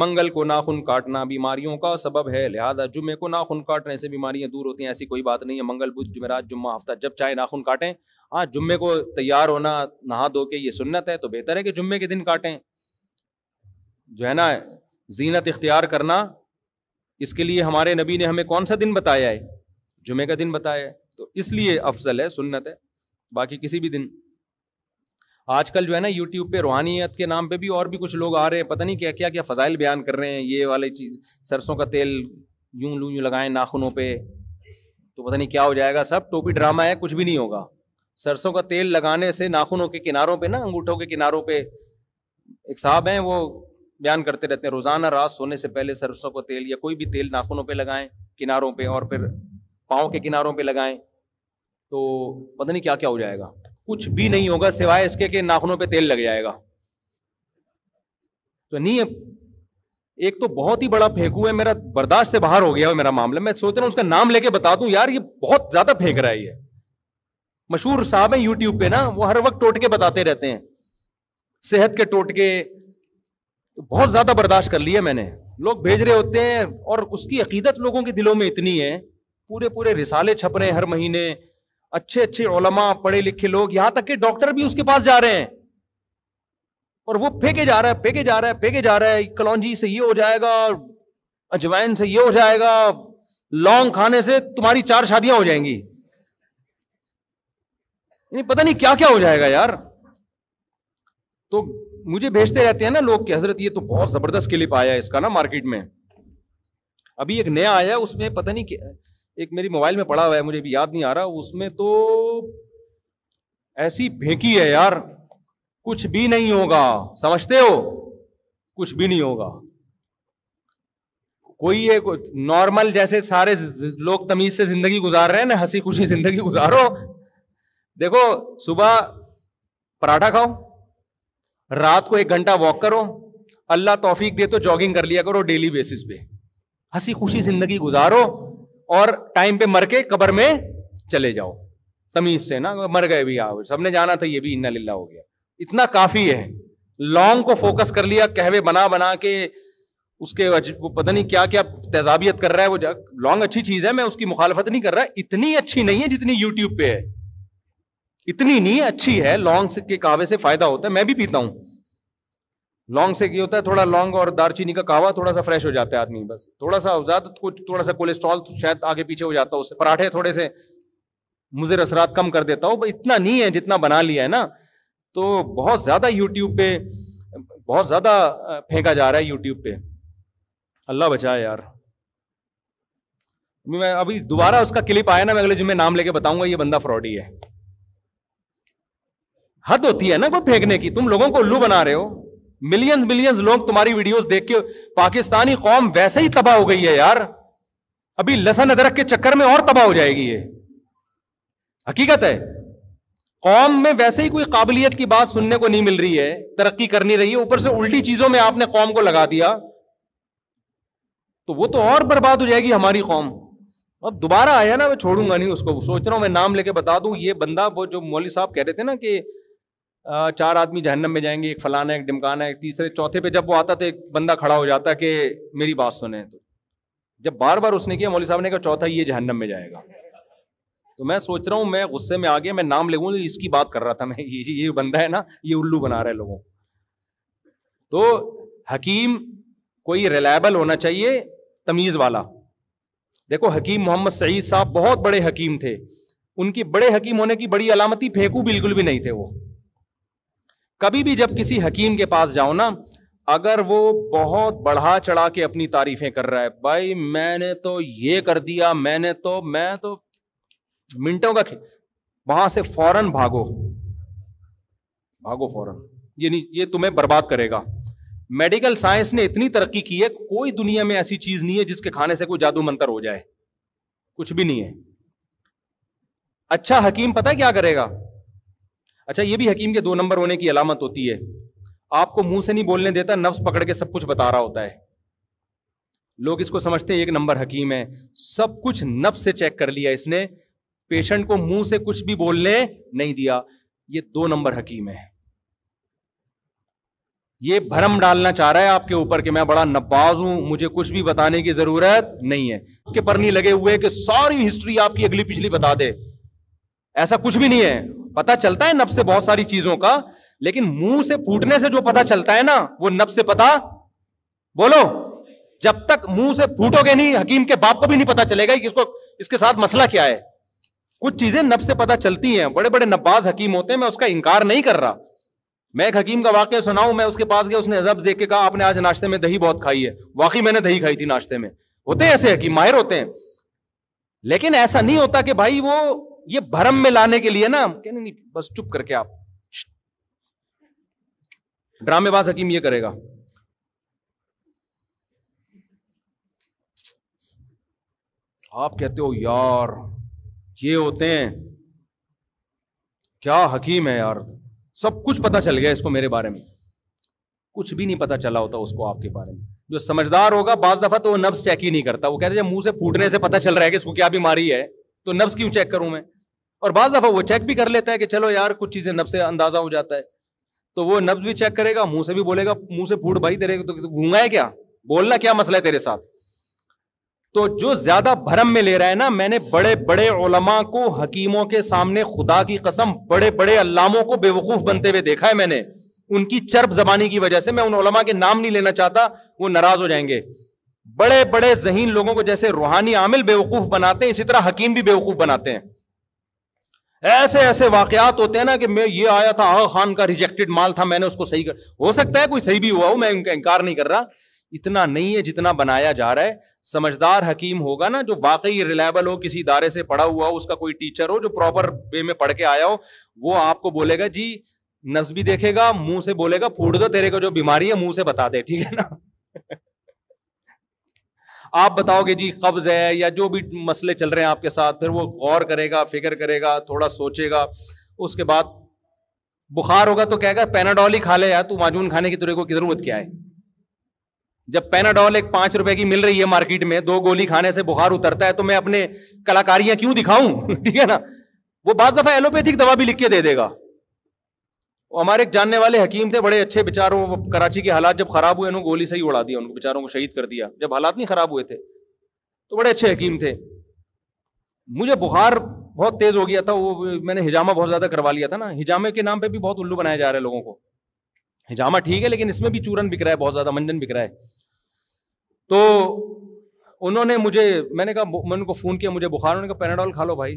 मंगल को नाखून काटना बीमारियों का सबब है, लिहाजा जुम्मे को नाखून काटने से बीमारियां दूर होती हैं, ऐसी कोई बात नहीं है। मंगल बुध जुमेरात जुम्मा हफ्ता जब चाहे नाखून काटें। हाँ, जुम्मे को तैयार होना नहा धो के ये सुन्नत है, तो बेहतर है कि जुम्मे के दिन काटें, जो है ना। जीनत इख्तियार करना, इसके लिए हमारे नबी ने हमें कौन सा दिन बताया है? जुम्मे का दिन बताया है, तो इसलिए अफजल है, सुन्नत है, बाकी किसी भी दिन। आजकल जो है ना यूट्यूब पे रूहानियत के नाम पे भी और भी कुछ लोग आ रहे हैं, पता नहीं क्या क्या क्या फ़ज़ाइल बयान कर रहे हैं। ये वाली चीज़, सरसों का तेल यूं लगाएं नाखूनों पे तो पता नहीं क्या हो जाएगा, सब टोपी ड्रामा है, कुछ भी नहीं होगा। सरसों का तेल लगाने से नाखूनों के किनारों पे ना, अंगूठों के किनारों पे एक साहब हैं, वो बयान करते रहते हैं, रोज़ाना रात सोने से पहले सरसों का तेल या कोई भी तेल नाखूनों पर लगाएँ, किनारों पर, और फिर पाँव के किनारों पर लगाएँ, तो पता नहीं क्या क्या हो जाएगा। कुछ भी नहीं होगा सिवाय इसके कि नाखूनों पे तेल लग जाएगा। तो नहीं, एक तो बहुत ही बड़ा फेंकू है, मेरा बर्दाश्त से बाहर हो गया है मेरा मामला। मैं सोच रहा हूं उसका नाम लेके बता दूं, यार ये बहुत ज्यादा फेंक रहा है। ये मशहूर साहब है यूट्यूब पे ना, वो हर वक्त टोटके बताते रहते हैं, सेहत के टोटके। तो बहुत ज्यादा बर्दाश्त कर लिया मैंने, लोग भेज रहे होते हैं और उसकी अकीदत लोगों के दिलों में इतनी है, पूरे पूरे रिसाले छप रहे हैं हर महीने, अच्छे अच्छे उलमा, पढ़े लिखे लोग, यहां तक के डॉक्टर भी उसके पास जा रहे हैं, और वो फेंके जा रहा है, फेंके जा रहा है, फेंके जा रहा है। कलौंजी से ये हो जाएगा, अजवाइन से ये हो जाएगा, लौंग खाने से तुम्हारी 4 शादियां हो जाएंगी, यानी पता नहीं क्या क्या हो जाएगा यार। तो मुझे भेजते रहते हैं ना लोग कि हजरत ये तो बहुत जबरदस्त क्लिप आया है इसका ना मार्केट में, अभी एक नया आया उसमें पता नहीं क्या, एक मेरी मोबाइल में पड़ा हुआ है, मुझे भी याद नहीं आ रहा, उसमें तो ऐसी फेंकी है यार, कुछ भी नहीं होगा, समझते हो, कुछ भी नहीं होगा। कोई ये नॉर्मल, जैसे सारे लोग तमीज से जिंदगी गुजार रहे हैं ना, हंसी खुशी जिंदगी गुजारो। देखो, सुबह पराठा खाओ, रात को 1 घंटा वॉक करो, अल्लाह तौफीक दे तो जॉगिंग कर लिया करो डेली बेसिस पे, हंसी खुशी जिंदगी गुजारो, और टाइम पे मर के कब्र में चले जाओ तमीज से ना, मर गए भी आओ, सबने जाना था, ये भी इन्ना लिल्ला हो गया, इतना काफी है। लॉन्ग को फोकस कर लिया, कहवे बना बना के उसके पता नहीं क्या क्या तेजाबियत कर रहा है वो। लॉन्ग अच्छी चीज है, मैं उसकी मुखालफत नहीं कर रहा, इतनी अच्छी नहीं है जितनी यूट्यूब पे है, इतनी नहीं अच्छी है। लॉन्ग के कहवे से फायदा होता है, मैं भी पीता हूँ लौंग से। क्या होता है, थोड़ा लौंग और दालचीनी का कावा, थोड़ा सा फ्रेश हो जाता है आदमी, बस थोड़ा सा ज्यादा कुछ, थोड़ा सा कोलेस्ट्रॉल शायद आगे पीछे हो जाता है उससे। पराठे थोड़े से मुजर असरात कम कर देता हूँ, इतना नहीं है जितना बना लिया है ना। तो बहुत ज्यादा यूट्यूब पे बहुत ज्यादा फेंका जा रहा है यूट्यूब पे, अल्लाह बचाए यार। मैं अभी दोबारा उसका क्लिप आया ना, मैं अगले जुम्मे नाम लेके बताऊंगा, ये बंदा फ्रॉडी है। हद होती है ना कोई फेंकने की, तुम लोगों को उल्लू बना रहे हो। मिलियंस मिलियंस लोग तुम्हारी वीडियोस देख के, पाकिस्तानी कौम वैसे ही तबाह हो गई है यार, अभी लहसन अदरक के चक्कर में और तबाह हो जाएगी। ये हकीकत है, कौम में वैसे ही कोई काबिलियत की बात सुनने को नहीं मिल रही है, तरक्की करनी रही है, ऊपर से उल्टी चीजों में आपने कौम को लगा दिया, तो वो तो और बर्बाद हो जाएगी हमारी कौम। अब दोबारा आया ना, मैं छोड़ूंगा नहीं उसको, सोच रहा हूं मैं नाम लेके बता दूं। ये बंदा, वो जो मौलवी साहब कह रहे थे ना कि 4 आदमी जहन्नम में जाएंगे, एक फलाना है, एक डिमकाना है, एक तीसरे चौथे पे जब वो आता तो एक बंदा खड़ा हो जाता कि मेरी बात सुने। तो जब बार बार उसने किया, मौलवी साहब ने कहा चौथा ये जहन्नम में जाएगा। तो मैं सोच रहा हूँ, मैं गुस्से में आ गया, मैं नाम लेगूँ, इसकी बात कर रहा था मैं, ये बंदा है ना, ये उल्लू बना रहा है लोगों। तो हकीम कोई रिलायबल होना चाहिए, तमीज़ वाला। देखो, हकीम मोहम्मद सईद साहब बहुत बड़े हकीम थे, उनकी बड़े हकीम होने की बड़ी अलामती फेंकू बिल्कुल भी नहीं थे वो। कभी भी जब किसी हकीम के पास जाओ ना, अगर वो बहुत बढ़ा चढ़ा के अपनी तारीफें कर रहा है, भाई मैंने तो ये कर दिया, मैं तो मिनटों का, वहां से फौरन भागो फौरन, ये नहीं, ये तुम्हें बर्बाद करेगा। मेडिकल साइंस ने इतनी तरक्की की है, कोई दुनिया में ऐसी चीज नहीं है जिसके खाने से कोई जादू मंतर हो जाए, कुछ भी नहीं है। अच्छा हकीम पता है क्या करेगा? अच्छा, ये भी हकीम के 2 नंबर होने की अलामत होती है, आपको मुंह से नहीं बोलने देता, नफ्स पकड़ के सब कुछ बता रहा होता है। लोग इसको समझते हैं 1 नंबर हकीम है, सब कुछ नफ्स से चेक कर लिया इसने, पेशेंट को मुंह से कुछ भी बोलने नहीं दिया, ये 2 नंबर हकीम है। ये भ्रम डालना चाह रहा है आपके ऊपर कि मैं बड़ा नब्बाज हूं, मुझे कुछ भी बताने की जरूरत नहीं है, कि परनी लगे हुए कि सारी हिस्ट्री आपकी अगली पिछली बता दे। ऐसा कुछ भी नहीं है। पता चलता है नब्ज से बहुत सारी चीजों का, लेकिन मुंह से फूटने से जो पता चलता है ना, वो नब्ज से पता, बोलो, जब तक मुंह से फूटोगे नहीं, हकीम के बाप को भी नहीं पता चलेगा कि इसको, इसके साथ मसला क्या है। कुछ चीजें नब्ज से पता चलती हैं, बड़े बड़े नब्बाज हकीम होते हैं, मैं उसका इनकार नहीं कर रहा। मैं एक हकीम का वाकया सुनाऊं, मैं उसके पास गया, उसने हजब्स देख के कहा आपने आज नाश्ते में दही बहुत खाई है। वाकई मैंने दही खाई थी नाश्ते में। होते हैं ऐसे हकीम, माहिर होते हैं। लेकिन ऐसा नहीं होता कि भाई वो ये भरम में लाने के लिए ना, कहने नहीं बस चुप करके आप, ड्रामेबाज हकीम ये करेगा, आप कहते हो यार ये होते हैं, क्या हकीम है यार, सब कुछ पता चल गया इसको मेरे बारे में। कुछ भी नहीं पता चला होता उसको आपके बारे में। जो समझदार होगा बाज दफा तो वो नब्ज चेक ही नहीं करता। वो कहते हैं जब मुंह से फूटने से पता चल रहा है कि इसको क्या बीमारी है तो नब्ज क्यों चेक करूं मैं। और बाज दफा वो चेक भी कर लेता है कि चलो यार कुछ चीजें नब्ज से अंदाजा हो जाता है, तो वो नब्ज भी चेक करेगा, मुंह से भी बोलेगा मुंह से फूट भाई तेरे को तो गूंगा है क्या, बोलना क्या मसला है तेरे साथ। तो जो ज्यादा भरम में ले रहा है ना, मैंने बड़े बड़े उलमा को हकीमों के सामने खुदा की कसम बड़े बड़े अल्लामों को बेवकूफ बनते हुए देखा है मैंने, उनकी चर्ब जबानी की वजह से। मैं उन उलमा के नाम नहीं लेना चाहता, वो नाराज हो जाएंगे। बड़े बड़े जहीन लोगों को जैसे रूहानी आमिल बेवकूफ बनाते हैं, इसी तरह हकीम भी बेवकूफ बनाते हैं। ऐसे ऐसे वाकयात होते हैं ना कि मैं ये आया था आगा खान का रिजेक्टेड माल था, मैंने उसको सही कर, हो सकता है कोई सही भी हुआ हो, मैं उनका इनकार नहीं कर रहा, इतना नहीं है जितना बनाया जा रहा है। समझदार हकीम होगा ना, जो वाकई रिलायबल हो, किसी इदारे से पढ़ा हुआ हो, उसका कोई टीचर हो जो प्रॉपर वे में पढ़ के आया हो, वो आपको बोलेगा जी नब्ज भी देखेगा, मुंह से बोलेगा फूट दो तेरे को जो बीमारी है मुंह से बता दे, ठीक है ना। आप बताओगे जी कब्ज है या जो भी मसले चल रहे हैं आपके साथ, फिर वो गौर करेगा, फिक्र करेगा, थोड़ा सोचेगा, उसके बाद बुखार होगा तो कहेगा पैनाडॉल ही खा ले यार, तू माजून खाने की तेरे को जरूरत क्या है। जब पैनाडॉल एक 5 रुपए की मिल रही है मार्केट में, 2 गोली खाने से बुखार उतरता है, तो मैं अपने कलाकारियां क्यों दिखाऊं, ठीक है ना। वो बाज दफा एलोपैथिक दवा भी लिख के दे देगा। और हमारे एक जानने वाले हकीम थे, बड़े अच्छे बेचारों, कराची के हालात जब खराब हुए उन्होंने गोली से ही उड़ा दिया, उनको बेचारों को शहीद कर दिया। जब हालात नहीं खराब हुए थे तो बड़े अच्छे हकीम थे। मुझे बुखार बहुत तेज हो गया था, वो मैंने हिजामा बहुत ज्यादा करवा लिया था ना, हिजामे के नाम पर भी बहुत उल्लू बनाया जा रहा है लोगों को। हिजामा ठीक है, लेकिन इसमें भी चूरन बिक रहा है बहुत ज्यादा, मंजन बिक रहा है। तो उन्होंने मुझे, मैंने कहा, मैंने उनको फोन किया मुझे बुखार, उन्होंने कहा पैनाडॉल खा लो भाई,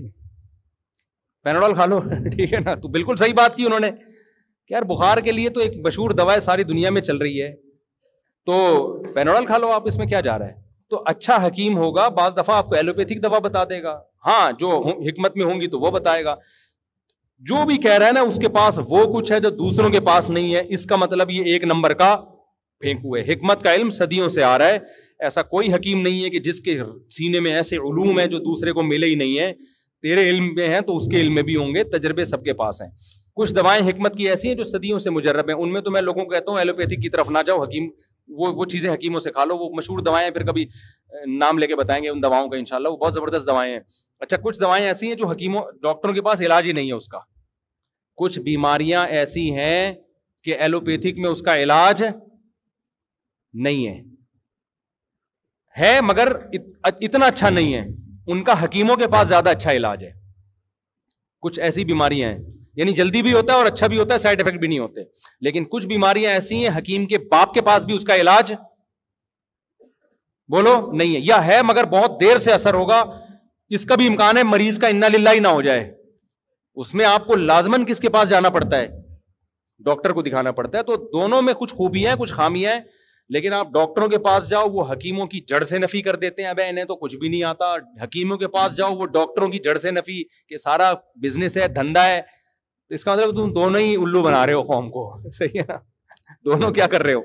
पैनाडॉल खा लो, ठीक है ना। तो बिल्कुल सही बात की उन्होंने कि यार बुखार के लिए तो एक मशहूर दवा है, सारी दुनिया में चल रही है, तो पैनाडॉल खा लो आप, इसमें क्या जा रहा है। तो अच्छा हकीम होगा बाज दफा आपको एलोपैथिक दवा बता देगा, हाँ जो हिकमत में होंगी तो वो बताएगा। जो भी कह रहा है ना उसके पास वो कुछ है जो दूसरों के पास नहीं है, इसका मतलब ये एक नंबर का फेंकू है। हिकमत का इल्म सदियों से आ रहा है, ऐसा कोई हकीम नहीं है कि जिसके सीने में ऐसे उलूम है जो दूसरे को मिले ही नहीं है। तेरे इल्म में है तो उसके इल्म में भी होंगे, तजर्बे सबके पास हैं। कुछ दवाएं हिकमत की ऐसी हैं जो सदियों से मुजर्रब हैं, उनमें तो मैं लोगों को कहता हूँ एलोपैथिक की तरफ ना जाओ, हकीम वो चीज़ें हकीमों से खा लो, वो मशहूर दवाएं हैं, फिर कभी नाम लेके बताएंगे उन दवाओं का इंशाल्लाह, वो बहुत ज़बरदस्त दवाएं हैं। अच्छा, कुछ दवाएं ऐसी हैं जो हकीमों डॉक्टरों के पास इलाज ही नहीं है उसका। कुछ बीमारियां ऐसी हैं कि एलोपैथिक में उसका इलाज नहीं है, है मगर इतना अच्छा नहीं है, उनका हकीमों के पास ज़्यादा अच्छा इलाज है। कुछ ऐसी बीमारियाँ हैं, यानी जल्दी भी होता है और अच्छा भी होता है, साइड इफेक्ट भी नहीं होते। लेकिन कुछ बीमारियां ऐसी हैं हकीम के बाप के पास भी उसका इलाज, बोलो, नहीं है, या है मगर बहुत देर से असर होगा। इसका भी इम्कान है मरीज का इन्ना लिल्लाह ही ना हो जाए, उसमें आपको लाजमन किसके पास जाना पड़ता है, डॉक्टर को दिखाना पड़ता है। तो दोनों में कुछ खूबियां हैं, कुछ खामियां हैं। लेकिन आप डॉक्टरों के पास जाओ, वो हकीमों की जड़ से नफी कर देते हैं, अबे इन्हें तो कुछ भी नहीं आता। हकीमों के पास जाओ, वो डॉक्टरों की जड़ से नफी, कि सारा बिजनेस है, धंधा है। इसका मतलब तुम दोनों ही उल्लू बना रहे हो कौम को, सही है ना। दोनों क्या कर रहे हो,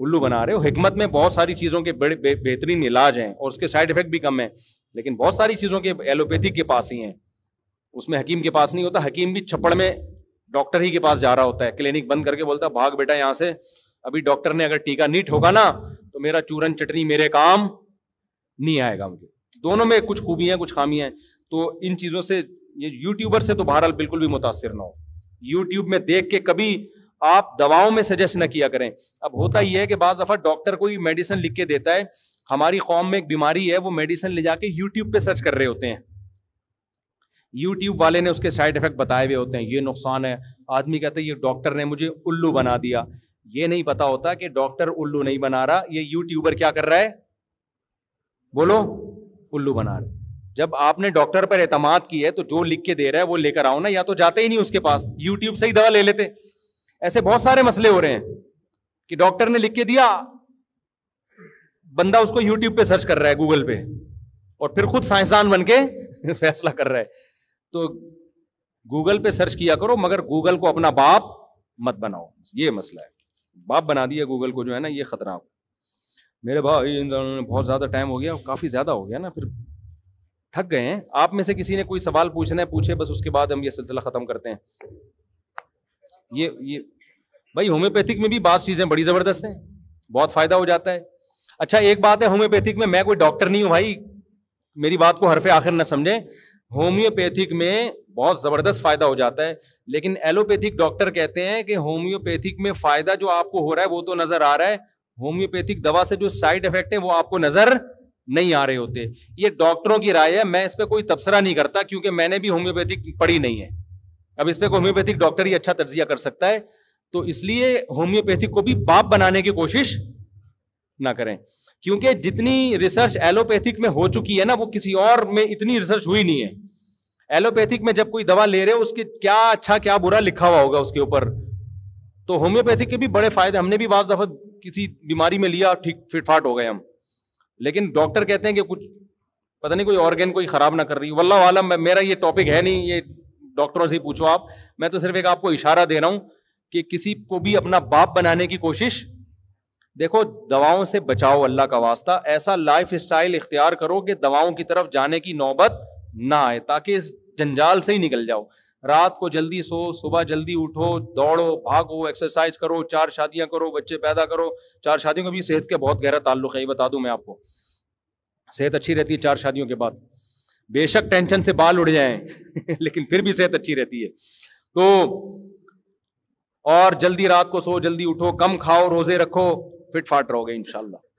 उल्लू बना रहे हो। हिकमत में बहुत सारी चीज़ों के बड़े बेहतरीन इलाज हैं और उसके साइड इफेक्ट भी कम हैं, लेकिन बहुत सारी चीज़ों के एलोपैथिक के पास ही हैं, उसमें हकीम के पास नहीं होता। हकीम भी छप्पड़ में डॉक्टर ही के पास जा रहा होता है, क्लिनिक बंद करके बोलता है भाग बेटा यहाँ से, अभी डॉक्टर ने अगर टीका नहीं ठोका ना तो मेरा चूरन चटनी मेरे काम नहीं आएगा। मुझे दोनों में कुछ खूबियाँ कुछ खामियाँ हैं। तो इन चीज़ों से, ये यूट्यूबर से तो बहरहाल बिल्कुल भी मुतासिर ना हो। यूट्यूब में देख के कभी आप दवाओं में सजेस्ट ना किया करें। अब होता यह है कि बाज़ दफ़ा डॉक्टर कोई मेडिसिन लिख के देता है, हमारी कौम में एक बीमारी है, वो मेडिसिन ले जाके यूट्यूब पे सर्च कर रहे होते हैं, यूट्यूब वाले ने उसके साइड इफेक्ट बताए हुए होते हैं, ये नुकसान है। आदमी कहता है ये डॉक्टर ने मुझे उल्लू बना दिया, ये नहीं पता होता कि डॉक्टर उल्लू नहीं बना रहा, ये यूट्यूबर क्या कर रहा है, बोलो, उल्लू बना रहा है। जब आपने डॉक्टर पर एतमाद की है तो जो लिख के दे रहा है वो लेकर आओ ना, या तो जाते ही नहीं उसके पास, यूट्यूब से ही दवा ले लेते। ऐसे बहुत सारे मसले हो रहे हैं कि डॉक्टर ने लिख के दिया, बंदा उसको यूट्यूब पे सर्च कर रहा है, गूगल पे, और फिर खुद साइंसदान बन के फैसला कर रहा है। तो गूगल पे सर्च किया करो, मगर गूगल को अपना बाप मत बनाओ, ये मसला है। बाप बना दिया गूगल को, जो है ना, ये खतरा। मेरे भाई बहुत ज़्यादा टाइम हो गया, काफ़ी ज़्यादा हो गया ना, फिर थक गए हैं। आप में से किसी ने कोई सवाल पूछना है पूछे, बस उसके बाद हम ये सिलसिला ख़त्म करते हैं। ये भाई होम्योपैथिक में भी बात चीज़ें बड़ी ज़बरदस्त हैं, बहुत फ़ायदा हो जाता है। अच्छा एक बात है, होम्योपैथिक में, मैं कोई डॉक्टर नहीं हूँ भाई, मेरी बात को हरफ आखिर ना समझें, होम्योपैथिक में बहुत ज़बरदस्त फ़ायदा हो जाता है। लेकिन एलोपैथिक डॉक्टर कहते हैं कि होम्योपैथिक में फ़ायदा जो आपको हो रहा है वो तो नज़र आ रहा है, होम्योपैथिक दवा से जो साइड इफेक्ट है वो आपको नज़र नहीं आ रहे होते। ये डॉक्टरों की राय है, मैं इस पर कोई तबसरा नहीं करता, क्योंकि मैंने भी होम्योपैथिक पढ़ी नहीं है। अब इस पर होम्योपैथिक डॉक्टर ही अच्छा तज्जिया कर सकता है, तो इसलिए होम्योपैथिक को भी बाप बनाने की कोशिश ना करें, क्योंकि जितनी रिसर्च एलोपैथिक में हो चुकी है ना, वो किसी और में इतनी रिसर्च हुई नहीं है। एलोपैथिक में जब कोई दवा ले रहे हो, उसके क्या अच्छा क्या बुरा लिखा हुआ होगा उसके ऊपर। तो होम्योपैथिक के भी बड़े फायदे, हमने भी बाज़ दफ़ा किसी बीमारी में लिया, ठीक फिटफाट हो गए हम, लेकिन डॉक्टर कहते हैं कि कुछ पता नहीं कोई ऑर्गेन कोई ख़राब ना कर रही। वल्लाह आलम, मेरा ये टॉपिक है नहीं, ये डॉक्टरों से ही पूछो आप, मैं तो सिर्फ एक आपको इशारा दे रहा हूँ कि किसी को भी अपना बाप बनाने की कोशिश, देखो दवाओं से बचाओ, अल्लाह का वास्ता, ऐसा लाइफ स्टाइल इख्तियार करो कि दवाओं की तरफ जाने की नौबत ना आए, ताकि इस जंजाल से ही निकल जाओ। रात को जल्दी सो, सुबह जल्दी उठो, दौड़ो, भागो, एक्सरसाइज करो, चार शादियां करो, बच्चे पैदा करो। चार शादियों का भी सेहत के बहुत गहरा ताल्लुक है, ये बता दूं मैं आपको, सेहत अच्छी रहती है चार शादियों के बाद, बेशक टेंशन से बाल उड़ जाएं लेकिन फिर भी सेहत अच्छी रहती है। तो और जल्दी रात को सो, जल्दी उठो, कम खाओ, रोजे रखो, फिट फाट रहोगे इंशाल्लाह।